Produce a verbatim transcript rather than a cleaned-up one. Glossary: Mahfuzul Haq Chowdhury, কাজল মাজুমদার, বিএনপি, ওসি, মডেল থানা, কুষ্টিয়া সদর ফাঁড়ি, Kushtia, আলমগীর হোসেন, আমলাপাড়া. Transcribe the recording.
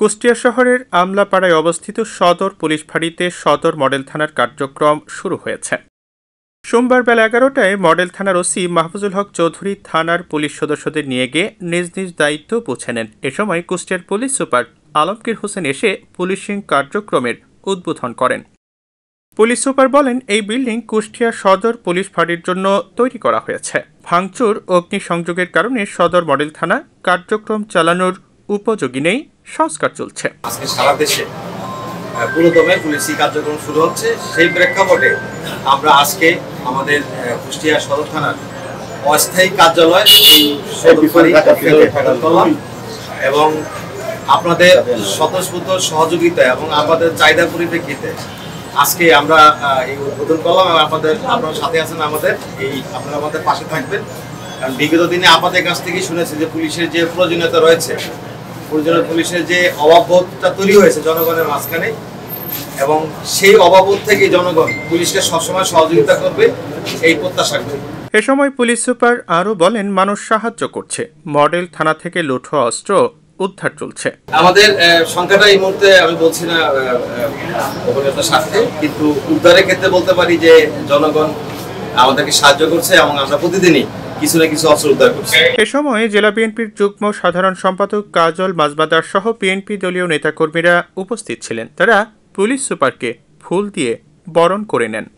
কুষ্টিয়া শহরের আমলাপাড়ায় অবস্থিত সদর পুলিশ ফাঁড়িতে সদর মডেল থানার কার্যক্রম শুরু হয়েছে। সোমবার বেলা এগারোটায় মডেল থানার ওসি মাহফুজুল হক চৌধুরী থানার পুলিশ সদস্যদের নিয়ে গিয়ে নিজ নিজ দায়িত্ব বুঝে নেন। এ সময় কুষ্টিয়ার পুলিশ সুপার আলমগীর হোসেন এসে পুলিশিং কার্যক্রমের উদ্বোধন করেন। পুলিশ সুপার বলেন, এই বিল্ডিং কুষ্টিয়া সদর পুলিশ ফাঁড়ির জন্য তৈরি করা হয়েছে। ভাঙচুর, অগ্নিসংযোগের কারণে সদর মডেল থানা কার্যক্রম চালানোর উপযোগী নেই, সংস্কার চলছে। আজকে সারা দেশে পুরোদমে পুলিশি কার্যক্রম শুরু হচ্ছে। সেই প্রেক্ষাপটে আমরা আজকে আমাদের কুষ্টিয়া সদর থানার অস্থায়ী কার্যালয় এবং আপনাদের স্বতঃস্ফূর্ত সহযোগিতা এবং আমাদের চাহিদা পরিপ্রেক্ষিতে আজকে আমরা এই উদ্বোধন করলাম। আপনাদের আপনারা সাথে আছেন, আমাদের এই আপনারা আমাদের পাশে থাকবেন। কারণ বিগত দিনে আপনাদের কাছ থেকেই শুনেছি যে পুলিশের যে প্রয়োজনীয়তা রয়েছে, পুলিশের যে অভাববোধটা তৈরি হয়েছে জনগণের মাঝখানে, এবং সেই অভাববোধ থেকে জনগণ পুলিশকে সবসময় সহযোগিতা করবে এই প্রত্যাশা করি। এ সময় পুলিশ সুপার আরও বলেন, মানুষ সাহায্য করছে, মডেল থানা থেকে লুঠো অস্ত্র উদ্ধার চলছে। আমাদের সংখ্যাটা এই মুহূর্তে আমি বলছি না গোপনীয়তার স্বার্থে, কিন্তু উদ্ধারের ক্ষেত্রে বলতে পারি যে জনগণ আমাদেরকে সাহায্য করছে এবং আমরা প্রতিদিনই কিছু না কিছু অস্ত্র উদ্ধার করছি। এ সময় জেলা বিএনপির যুগ্ম সাধারণ সম্পাদক কাজল মাজুমদার সহ বিএনপি দলীয় নেতাকর্মীরা উপস্থিত ছিলেন। তারা পুলিশ সুপারকে ফুল দিয়ে বরণ করে নেন।